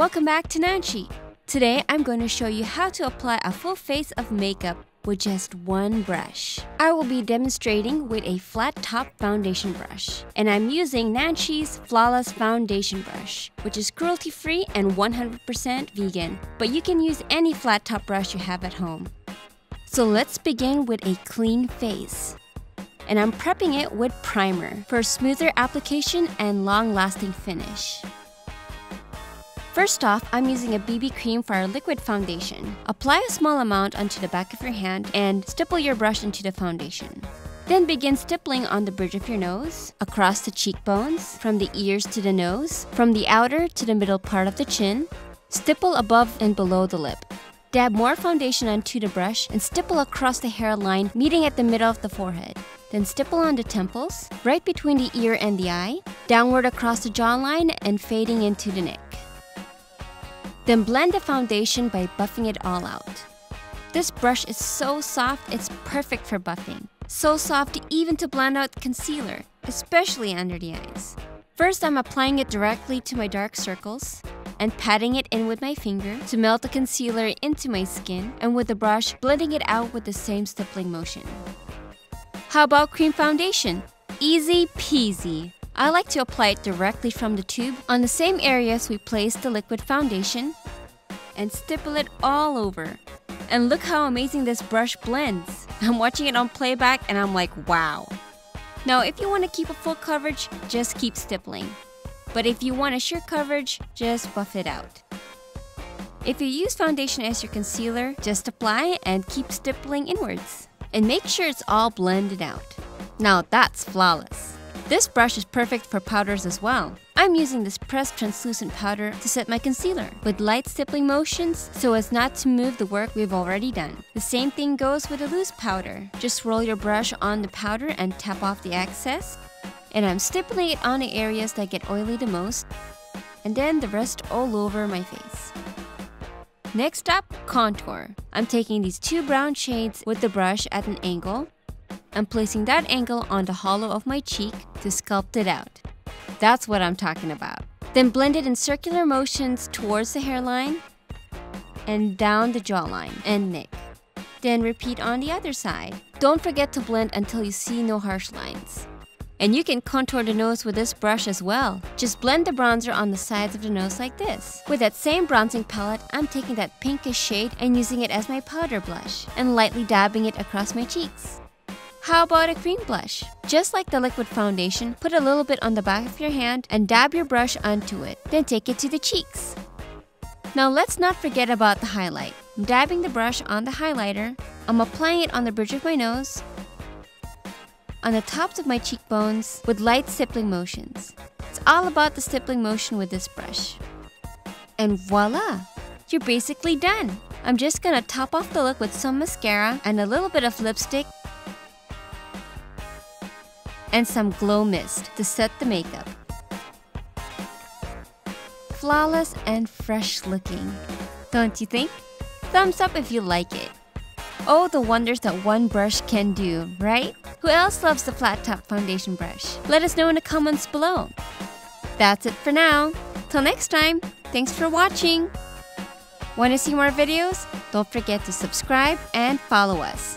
Welcome back to Nanshy. Today I'm going to show you how to apply a full face of makeup with just one brush. I will be demonstrating with a flat top foundation brush, and I'm using Nanshy's Flawless Foundation Brush, which is cruelty free and 100% vegan, but you can use any flat top brush you have at home. So let's begin with a clean face, and I'm prepping it with primer for smoother application and long-lasting finish. First off, I'm using a BB cream for our liquid foundation. Apply a small amount onto the back of your hand and stipple your brush into the foundation. Then begin stippling on the bridge of your nose, across the cheekbones, from the ears to the nose, from the outer to the middle part of the chin. Stipple above and below the lip. Dab more foundation onto the brush and stipple across the hairline, meeting at the middle of the forehead. Then stipple on the temples, right between the ear and the eye, downward across the jawline and fading into the neck. Then blend the foundation by buffing it all out. This brush is so soft, it's perfect for buffing. So soft even to blend out concealer, especially under the eyes. First, I'm applying it directly to my dark circles and patting it in with my finger to melt the concealer into my skin, and with the brush, blending it out with the same stippling motion. How about cream foundation? Easy peasy. I like to apply it directly from the tube on the same areas we placed the liquid foundation and stipple it all over. And look how amazing this brush blends. I'm watching it on playback and I'm like, wow. Now, if you want to keep a full coverage, just keep stippling. But if you want a sheer coverage, just buff it out. If you use foundation as your concealer, just apply and keep stippling inwards. And make sure it's all blended out. Now that's flawless. This brush is perfect for powders as well. I'm using this pressed translucent powder to set my concealer with light stippling motions so as not to move the work we've already done. The same thing goes with a loose powder. Just roll your brush on the powder and tap off the excess. And I'm stippling it on the areas that get oily the most, and then the rest all over my face. Next up, contour. I'm taking these two brown shades with the brush at an angle. I'm placing that angle on the hollow of my cheek to sculpt it out. That's what I'm talking about. Then blend it in circular motions towards the hairline and down the jawline and neck. Then repeat on the other side. Don't forget to blend until you see no harsh lines. And you can contour the nose with this brush as well. Just blend the bronzer on the sides of the nose like this. With that same bronzing palette, I'm taking that pinkish shade and using it as my powder blush and lightly dabbing it across my cheeks. How about a cream blush? Just like the liquid foundation, put a little bit on the back of your hand and dab your brush onto it, then take it to the cheeks. Now let's not forget about the highlight. I'm dabbing the brush on the highlighter, I'm applying it on the bridge of my nose, on the tops of my cheekbones with light stippling motions. It's all about the stippling motion with this brush. And voila! You're basically done! I'm just gonna top off the look with some mascara and a little bit of lipstick and some glow mist to set the makeup. Flawless and fresh looking, don't you think? Thumbs up if you like it. Oh, the wonders that one brush can do, right? Who else loves the flat top foundation brush? Let us know in the comments below. That's it for now. Till next time, thanks for watching. Want to see more videos? Don't forget to subscribe and follow us.